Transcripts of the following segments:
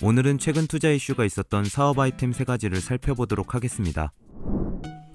오늘은 최근 투자 이슈가 있었던 사업 아이템 3가지를 살펴보도록 하겠습니다.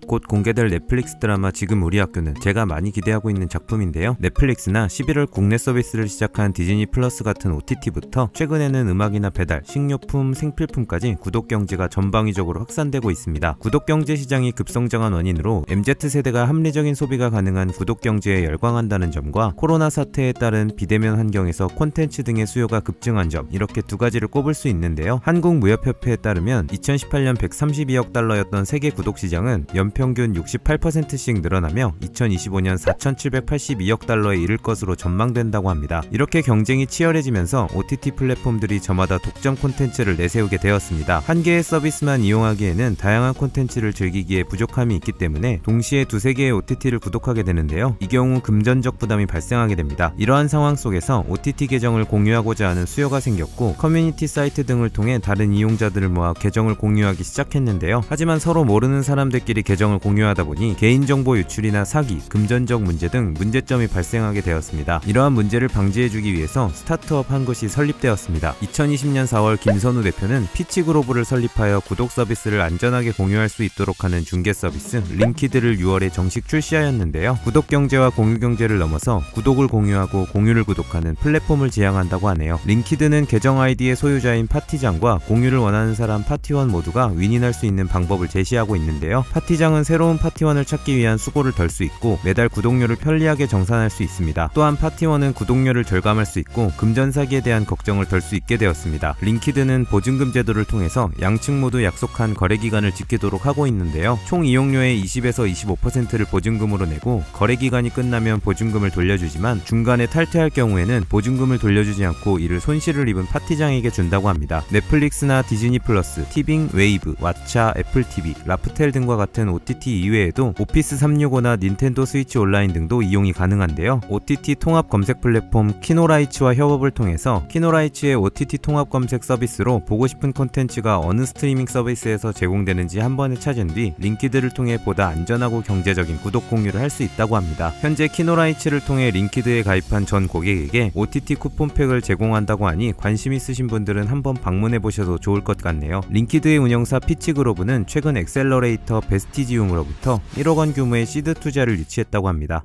곧 공개될 넷플릭스 드라마 지금 우리 학교는 제가 많이 기대하고 있는 작품인데요. 넷플릭스나 11월 국내 서비스를 시작한 디즈니 플러스 같은 OTT부터 최근에는 음악이나 배달, 식료품, 생필품까지 구독경제가 전방위적으로 확산되고 있습니다. 구독경제 시장이 급성장한 원인으로 MZ세대가 합리적인 소비가 가능한 구독경제에 열광한다는 점과 코로나 사태에 따른 비대면 환경에서 콘텐츠 등의 수요가 급증한 점, 이렇게 두 가지를 꼽을 수 있는데요. 한국무역협회에 따르면 2018년 132억 달러였던 세계 구독시장은 연평균 68%씩 늘어나며 2025년 4,782억 달러에 이를 것으로 전망된다고 합니다. 이렇게 경쟁이 치열해지면서 OTT 플랫폼들이 저마다 독점 콘텐츠를 내세우게 되었습니다. 한 개의 서비스만 이용하기에는 다양한 콘텐츠를 즐기기에 부족함이 있기 때문에 동시에 두세 개의 OTT를 구독하게 되는데요. 이 경우 금전적 부담이 발생하게 됩니다. 이러한 상황 속에서 OTT 계정을 공유하고자 하는 수요가 생겼고 커뮤니티 사이트 등을 통해 다른 이용자들을 모아 계정을 공유하기 시작했는데요. 하지만 서로 모르는 사람들끼리 계정을 공유하다 보니 개인정보 유출이나 사기, 금전적 문제 등 문제점이 발생하게 되었습니다. 이러한 문제를 방지해주기 위해서 스타트업 한 곳이 설립되었습니다. 2020년 4월 김선우 대표는 피치그로브를 설립하여 구독 서비스를 안전하게 공유할 수 있도록 하는 중개 서비스 링키드를 6월에 정식 출시하였는데요. 구독경제와 공유경제를 넘어서 구독을 공유하고 공유를 구독하는 플랫폼을 지향한다고 하네요. 링키드는 계정 아이디의 소유자인 파티장과 공유를 원하는 사람 파티원 모두가 윈윈할 수 있는 방법을 제시하고 있는데요. 파티장은 새로운 파티원을 찾기 위한 수고를 덜 수 있고 매달 구독료를 편리하게 정산할 수 있습니다. 또한 파티원은 구독료를 절감할 수 있고 금전 사기에 대한 걱정을 덜 수 있게 되었습니다. 링키드는 보증금 제도를 통해서 양측 모두 약속한 거래 기간을 지키도록 하고 있는데요. 총 이용료의 20에서 25%를 보증금으로 내고 거래 기간이 끝나면 보증금을 돌려주지만 중간에 탈퇴할 경우에는 보증금을 돌려주지 않고 이를 손실을 입은 파티장에게 준다고 합니다. 넷플릭스나 디즈니 플러스, 티빙, 웨이브, 왓챠, 애플 TV, 라프텔 등과 같은 OTT 이외에도 오피스 365나 닌텐도 스위치 온라인 등도 이용이 가능한데요. OTT 통합 검색 플랫폼 키노라이츠와 협업을 통해서 키노라이츠의 OTT 통합 검색 서비스로 보고 싶은 콘텐츠가 어느 스트리밍 서비스에서 제공되는지 한 번에 찾은 뒤 링키드를 통해 보다 안전하고 경제적인 구독 공유를 할 수 있다고 합니다. 현재 키노라이츠를 통해 링키드에 가입한 전 고객에게 OTT 쿠폰팩을 제공한다고 하니 관심 있으신 분들은 한번 방문해 보셔도 좋을 것 같네요. 링키드의 운영사 피치그로브는 최근 엑셀러레이터 베스티지움으로부터 1억 원 규모의 시드 투자를 유치했다고 합니다.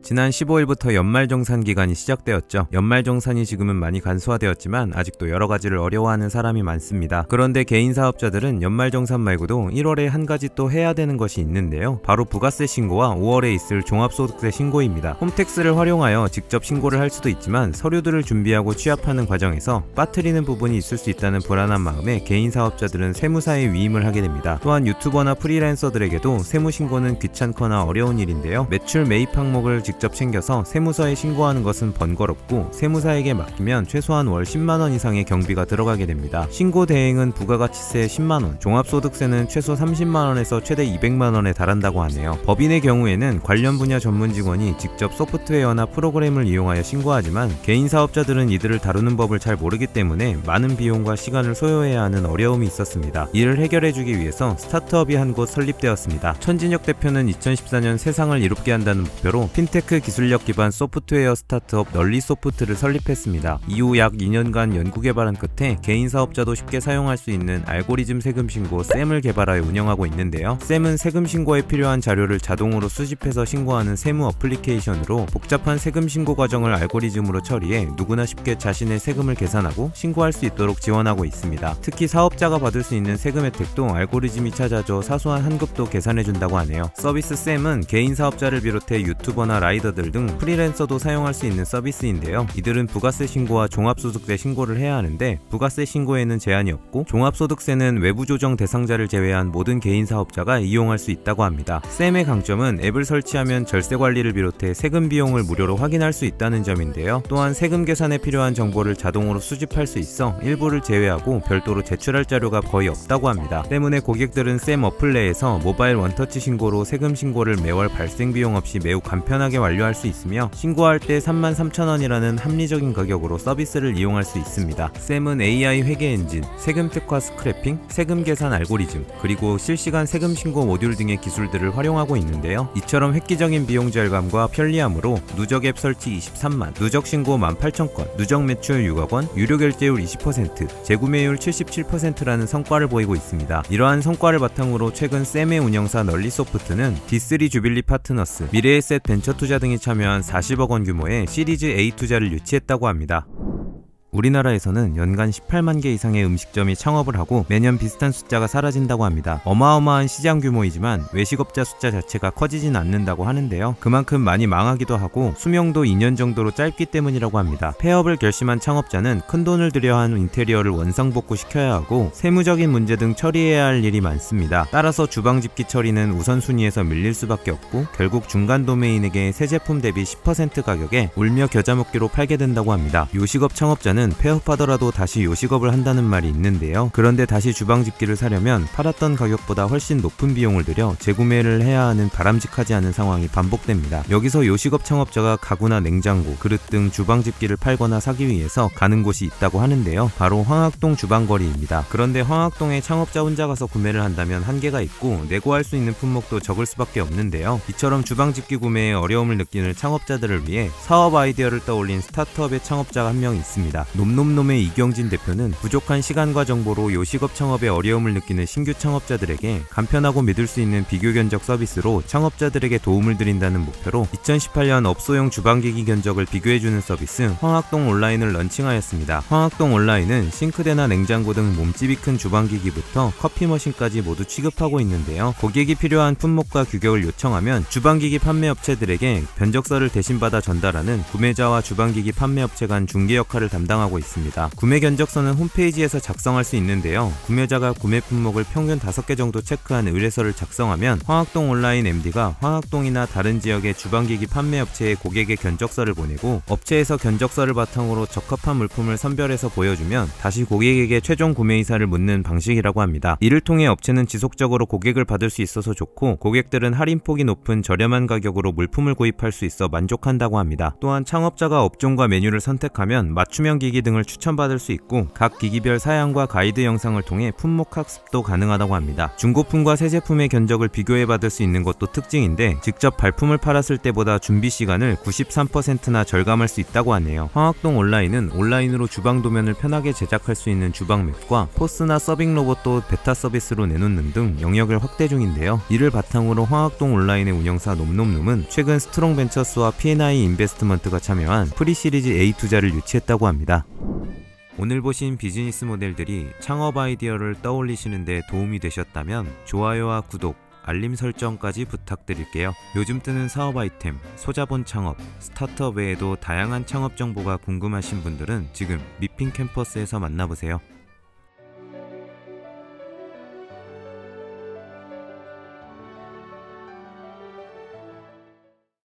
지난 15일부터 연말정산 기간이 시작되었죠. 연말정산이 지금은 많이 간소화되었지만 아직도 여러가지를 어려워하는 사람이 많습니다. 그런데 개인 사업자들은 연말정산 말고도 1월에 한가지 또 해야 되는 것이 있는데요. 바로 부가세 신고와 5월에 있을 종합소득세 신고입니다. 홈택스를 활용하여 직접 신고를 할 수도 있지만 서류들을 준비하고 취합하는 과정에서 빠뜨리는 부분이 있을 수 있다는 불안한 마음에 개인 사업자들은 세무사의 위임을 하게 됩니다. 또한 유튜버나 프리랜서들에게도 세무신고는 귀찮거나 어려운 일인데요. 매출 매입 항목을 직접 챙겨서 세무서에 신고하는 것은 번거롭고 세무사에게 맡기면 최소한 월 10만원 이상의 경비가 들어가게 됩니다. 신고 대행은 부가가치세 10만원, 종합소득세는 최소 30만원에서 최대 200만원에 달한다고 하네요. 법인의 경우에는 관련 분야 전문 직원이 직접 소프트웨어나 프로그램을 이용하여 신고하지만 개인 사업자들은 이들을 다루는 법을 잘 모르기 때문에 많은 비용과 시간을 소요해야 하는 어려움이 있었습니다. 이를 해결해주기 위해서 스타트업이 한 곳 설립되었습니다. 천진혁 대표는 2014년 세상을 이롭게 한다는 목표로 핀테크 기술력 기반 소프트웨어 스타트업 널리소프트를 설립했습니다. 이후 약 2년간 연구개발한 끝에 개인 사업자도 쉽게 사용할 수 있는 알고리즘 세금신고 SSEM을 개발하여 운영하고 있는데요. SSEM은 세금신고에 필요한 자료를 자동으로 수집해서 신고하는 세무 어플리케이션으로 복잡한 세금신고 과정을 알고리즘으로 처리해 누구나 쉽게 자신의 세금을 계산하고 신고할 수 있도록 지원하고 있습니다. 특히 사업자가 받을 수 있는 세금 혜택도 알고리즘이 찾아줘 사소한 한급도 계산해준다고 하네요. 서비스 SSEM은 개인 사업자를 비롯해 유튜버나 라이더들 등 프리랜서도 사용할 수 있는 서비스인데요. 이들은 부가세 신고와 종합소득세 신고를 해야 하는데 부가세 신고에는 제한이 없고 종합소득세는 외부 조정 대상자를 제외한 모든 개인 사업자가 이용할 수 있다고 합니다. SSEM의 강점은 앱을 설치하면 절세 관리를 비롯해 세금 비용을 무료로 확인할 수 있다는 점인데요. 또한 세금 계산에 필요한 정보를 자동으로 수집할 수 있어 일부를 제외하고 별도로 제출할 자료가 거의 없다고 합니다. 때문에 고객들은 SSEM 어플 내에서 모바일 원터치 신고로 세금 신고를 매월 발생 비용 없이 매우 간편하게 빠르게 완료할 수 있으며 신고할 때 33,000원이라는 합리적인 가격으로 서비스를 이용할 수 있습니다. 셈은 AI 회계 엔진, 세금 특화 스크래핑, 세금 계산 알고리즘, 그리고 실시간 세금 신고 모듈 등의 기술들을 활용하고 있는데요. 이처럼 획기적인 비용 절감과 편리함으로 누적 앱 설치 23만, 누적 신고 18,000건, 누적 매출 6억원, 유료 결제율 20%, 재구매율 77%라는 성과를 보이고 있습니다. 이러한 성과를 바탕으로 최근 셈의 운영사 널리소프트는 D3 주빌리 파트너스, 미래에셋 벤처 투자 등이 참여한 40억원 규모의 시리즈 A 투자를 유치했다고 합니다. 우리나라에서는 연간 18만 개 이상의 음식점이 창업을 하고 매년 비슷한 숫자가 사라진다고 합니다. 어마어마한 시장 규모이지만 외식업자 숫자 자체가 커지진 않는다고 하는데요. 그만큼 많이 망하기도 하고 수명도 2년 정도로 짧기 때문이라고 합니다. 폐업을 결심한 창업자는 큰돈을 들여 한 인테리어를 원상복구시켜야 하고 세무적인 문제 등 처리해야 할 일이 많습니다. 따라서 주방집기 처리는 우선순위에서 밀릴 수밖에 없고 결국 중간 도메인에게 새 제품 대비 10% 가격에 울며 겨자 먹기로 팔게 된다고 합니다. 요식업 창업자는 폐업하더라도 다시 요식업을 한다는 말이 있는데요. 그런데 다시 주방집기를 사려면 팔았던 가격보다 훨씬 높은 비용을 들여 재구매를 해야 하는 바람직하지 않은 상황이 반복됩니다. 여기서 요식업 창업자가 가구나 냉장고, 그릇 등 주방집기를 팔거나 사기 위해서 가는 곳이 있다고 하는데요. 바로 황학동 주방거리입니다. 그런데 황학동에 창업자 혼자 가서 구매를 한다면 한계가 있고 내고할 수 있는 품목도 적을 수밖에 없는데요. 이처럼 주방집기 구매에 어려움을 느끼는 창업자들을 위해 사업 아이디어를 떠올린 스타트업의 창업자가 한 명 있습니다. 놈놈놈의 이경진 대표는 부족한 시간과 정보로 요식업 창업에 어려움을 느끼는 신규 창업자들에게 간편하고 믿을 수 있는 비교 견적 서비스로 창업자들에게 도움을 드린다는 목표로 2018년 업소용 주방기기 견적을 비교해주는 서비스 황학동 온라인을 런칭하였습니다. 황학동 온라인은 싱크대나 냉장고 등 몸집이 큰 주방기기부터 커피머신까지 모두 취급하고 있는데요. 고객이 필요한 품목과 규격을 요청하면 주방기기 판매업체들에게 견적서를 대신 받아 전달하는 구매자와 주방기기 판매업체 간 중개 역할을 담당합니다. 하고 있습니다. 구매 견적서는 홈페이지에서 작성할 수 있는데요. 구매자가 구매 품목을 평균 5개 정도 체크한 의뢰서를 작성하면 황학동 온라인 MD가 황학동이나 다른 지역의 주방기기 판매업체에 고객의 견적서를 보내고 업체에서 견적서를 바탕으로 적합한 물품을 선별해서 보여주면 다시 고객에게 최종 구매 의사를 묻는 방식이라고 합니다. 이를 통해 업체는 지속적으로 고객을 받을 수 있어서 좋고 고객들은 할인폭이 높은 저렴한 가격으로 물품을 구입할 수 있어 만족한다고 합니다. 또한 창업자가 업종과 메뉴를 선택하면 맞춤형 기기 등을 추천받을 수 있고 각 기기별 사양과 가이드 영상을 통해 품목 학습도 가능하다고 합니다. 중고품과 새 제품의 견적을 비교해 받을 수 있는 것도 특징인데 직접 발품을 팔았을 때보다 준비 시간을 93%나 절감할 수 있다고 하네요. 황학동 온라인은 온라인으로 주방 도면을 편하게 제작할 수 있는 주방맵과 포스나 서빙 로봇도 베타 서비스로 내놓는 등 영역을 확대 중인데요. 이를 바탕으로 황학동 온라인의 운영사 놈놈놈은 최근 스트롱 벤처스와 P&I 인베스트먼트가 참여한 프리 시리즈 A 투자를 유치했다고 합니다. 오늘 보신 비즈니스 모델들이 창업 아이디어를 떠올리시는 데 도움이 되셨다면 좋아요와 구독, 알림 설정까지 부탁드릴게요. 요즘 뜨는 사업 아이템, 소자본 창업, 스타트업 외에도 다양한 창업 정보가 궁금하신 분들은 지금 미핑 캠퍼스에서 만나보세요.